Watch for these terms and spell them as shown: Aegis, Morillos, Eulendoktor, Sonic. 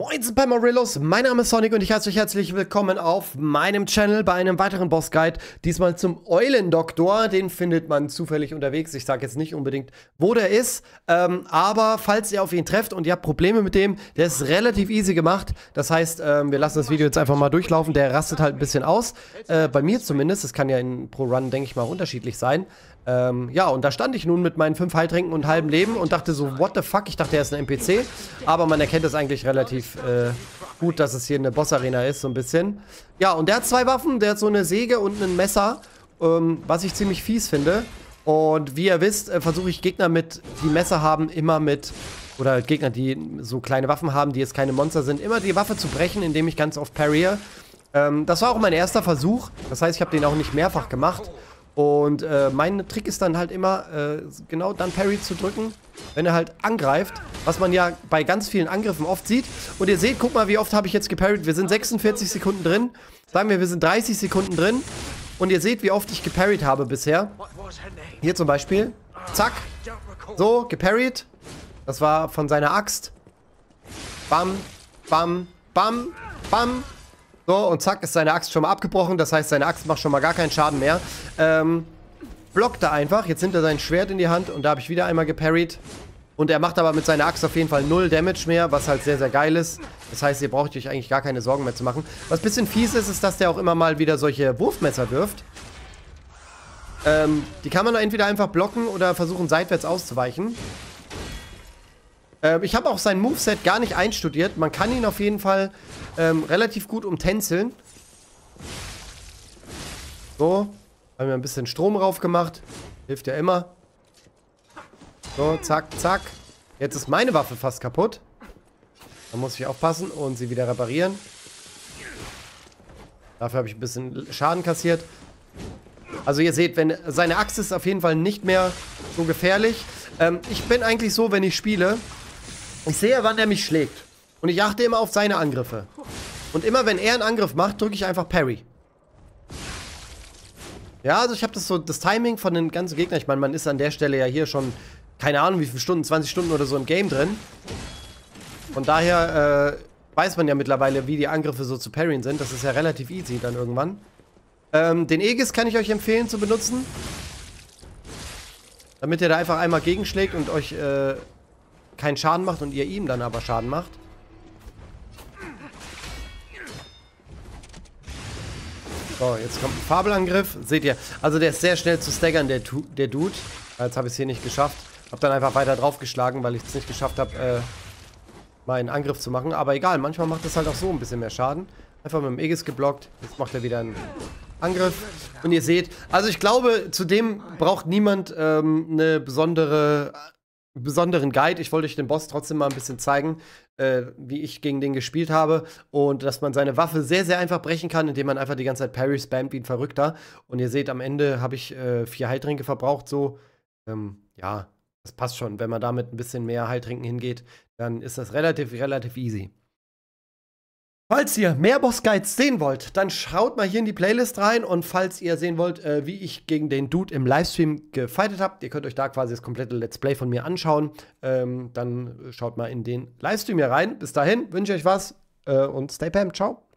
Moin bei Morillos, mein Name ist Sonic und ich heiße euch herzlich willkommen auf meinem Channel bei einem weiteren Boss-Guide, diesmal zum Eulendoktor. Den findet man zufällig unterwegs, ich sage jetzt nicht unbedingt, wo der ist, aber falls ihr auf ihn trefft und ihr habt Probleme mit dem, der ist relativ easy gemacht, das heißt, wir lassen das Video jetzt einfach mal durchlaufen, der rastet halt ein bisschen aus, bei mir zumindest, das kann ja pro Run, denke ich mal, unterschiedlich sein. Ja, und da stand ich nun mit meinen 5 Heiltränken und halbem Leben und dachte so, what the fuck, ich dachte, er ist ein NPC, aber man erkennt es eigentlich relativ gut, dass es hier eine Boss-Arena ist, so ein bisschen. Ja, und der hat 2 Waffen, der hat so eine Säge und ein Messer, was ich ziemlich fies finde. Und wie ihr wisst, versuche ich Gegner die Messer haben, immer mit, oder Gegner, die so kleine Waffen haben, die jetzt keine Monster sind, immer die Waffe zu brechen, indem ich ganz oft parriere. Das war auch mein erster Versuch, das heißt, ich habe den auch nicht mehrfach gemacht. Und mein Trick ist dann halt immer, genau dann Parry zu drücken, wenn er halt angreift, was man ja bei ganz vielen Angriffen oft sieht. Und ihr seht, guck mal, wie oft habe ich jetzt geparried. Wir sind 46 Sekunden drin. Sagen wir, wir sind 30 Sekunden drin. Und ihr seht, wie oft ich geparried habe bisher. Hier zum Beispiel. Zack. So, geparried. Das war von seiner Axt. Bam, bam, bam, bam. So, und zack, ist seine Axt schon mal abgebrochen. Das heißt, seine Axt macht schon mal gar keinen Schaden mehr. Blockt er einfach. Jetzt nimmt er sein Schwert in die Hand und da habe ich wieder einmal geparried. Und er macht aber mit seiner Axt auf jeden Fall 0 Damage mehr, was halt sehr, sehr geil ist. Das heißt, ihr braucht euch eigentlich gar keine Sorgen mehr zu machen. Was ein bisschen fies ist, ist, dass der auch immer mal wieder solche Wurfmesser wirft. Die kann man entweder einfach blocken oder versuchen, seitwärts auszuweichen. Ich habe auch sein Moveset gar nicht einstudiert. Man kann ihn auf jeden Fall relativ gut umtänzeln. So. Haben wir ein bisschen Strom rauf gemacht. Hilft ja immer. So, zack, zack. Jetzt ist meine Waffe fast kaputt. Da muss ich aufpassen und sie wieder reparieren. Dafür habe ich ein bisschen Schaden kassiert. Also ihr seht, wenn seine Axt ist auf jeden Fall nicht mehr so gefährlich. Ich bin eigentlich so, wenn ich spiele... Ich sehe, wann er mich schlägt. Und ich achte immer auf seine Angriffe. Und immer, wenn er einen Angriff macht, drücke ich einfach Parry. Ja, also ich habe das Timing von den ganzen Gegnern. Ich meine, man ist an der Stelle ja hier schon, keine Ahnung wie viele Stunden, 20 Stunden oder so im Game drin. Von daher weiß man ja mittlerweile, wie die Angriffe so zu parryen sind. Das ist ja relativ easy dann irgendwann. Den Aegis kann ich euch empfehlen zu benutzen. Damit ihr da einfach einmal gegenschlägt und euch... keinen Schaden macht und ihr ihm dann aber Schaden macht. So, jetzt kommt ein Fabelangriff. Seht ihr, also der ist sehr schnell zu staggern, der Dude. Jetzt habe ich es hier nicht geschafft. Habe dann einfach weiter draufgeschlagen, weil ich es nicht geschafft habe, meinen Angriff zu machen. Aber egal, manchmal macht das halt auch so ein bisschen mehr Schaden. Einfach mit dem Aegis geblockt. Jetzt macht er wieder einen Angriff. Und ihr seht, also ich glaube, zudem braucht niemand eine besonderen Guide. Ich wollte euch den Boss trotzdem mal ein bisschen zeigen, wie ich gegen den gespielt habe und dass man seine Waffe sehr, sehr einfach brechen kann, indem man einfach die ganze Zeit Parry spammt wie ein Verrückter. Und ihr seht, am Ende habe ich 4 Heiltränke verbraucht, so. Ja, das passt schon. Wenn man damit ein bisschen mehr Heiltränken hingeht, dann ist das relativ easy. Falls ihr mehr Boss-Guides sehen wollt, dann schaut mal hier in die Playlist rein. Und falls ihr sehen wollt, wie ich gegen den Dude im Livestream gefightet habe, ihr könnt euch da quasi das komplette Let's Play von mir anschauen, dann schaut mal in den Livestream hier rein. Bis dahin, wünsche ich euch was und stay pam, ciao.